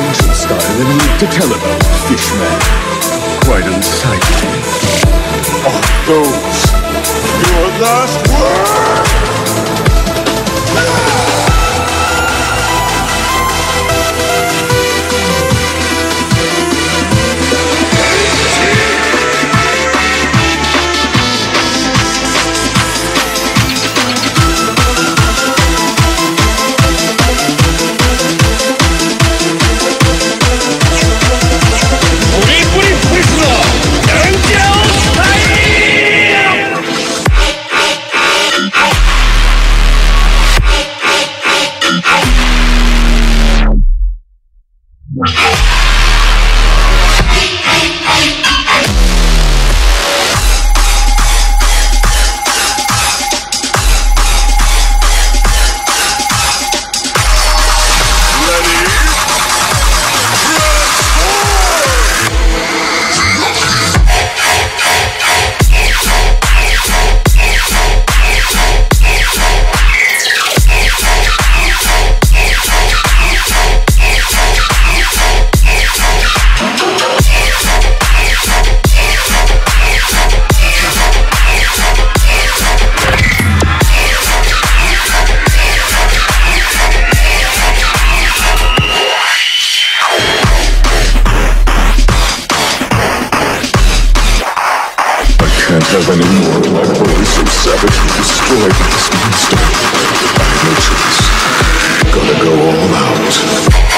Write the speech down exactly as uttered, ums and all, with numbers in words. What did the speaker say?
ancient style and need to tell about Fishman. Quite unsightly. Oh, those. Your last word! I can't have any more of my body so savagely destroyed by this monster. I have no choice. Gotta go all out.